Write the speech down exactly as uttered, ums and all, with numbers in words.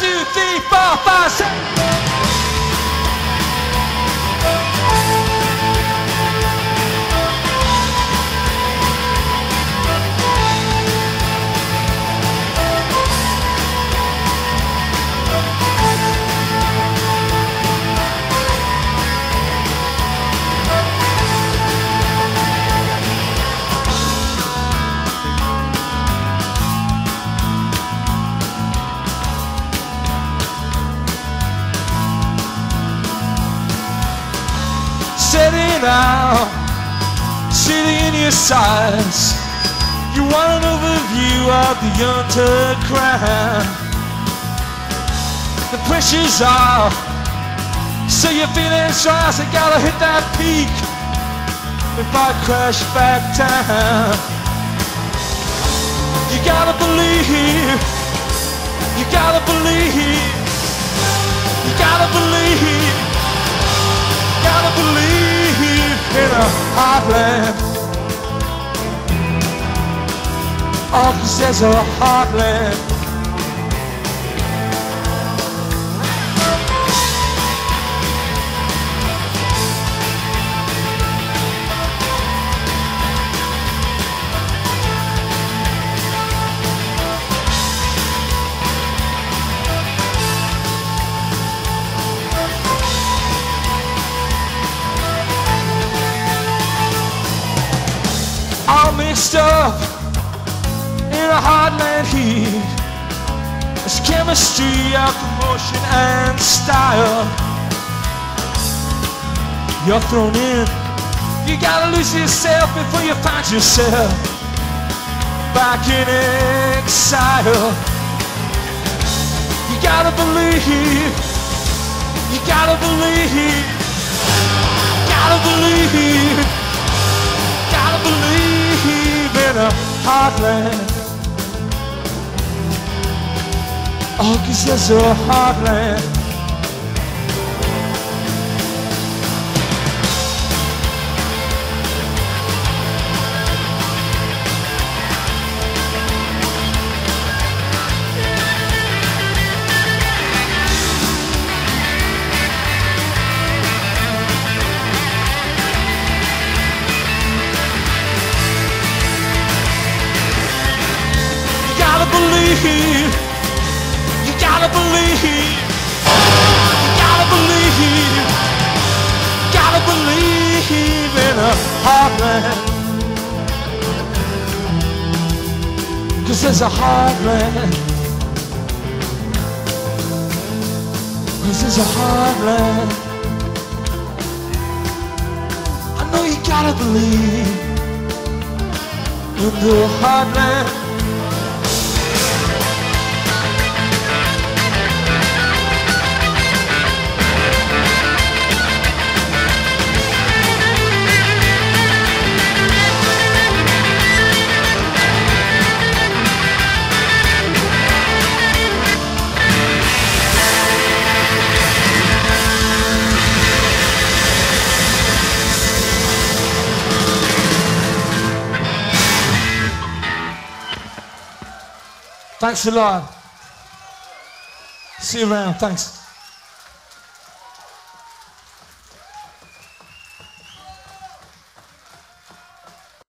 two, three, four, five, six. Sitting out, sitting in your sights, you want an overview of the untold crime. The pressure's off, so you're feeling stressed. You gotta hit that peak before I crash back down. You gotta believe, you gotta believe, you gotta believe, you gotta believe. In a heartland, all possess a heartland. Mixed up in a heartland heat, it's chemistry of emotion and style. You're thrown in, you gotta lose yourself before you find yourself back in exile. You gotta believe, you gotta believe, gotta believe, gotta believe. In a heartland, oh, 'cause there's a heartland. You gotta believe, you gotta believe, you gotta believe in a heartland, 'cause there's a heartland, 'cause there's a heartland. I know you gotta believe in the heartland. Thanks a lot. See you around. Thanks.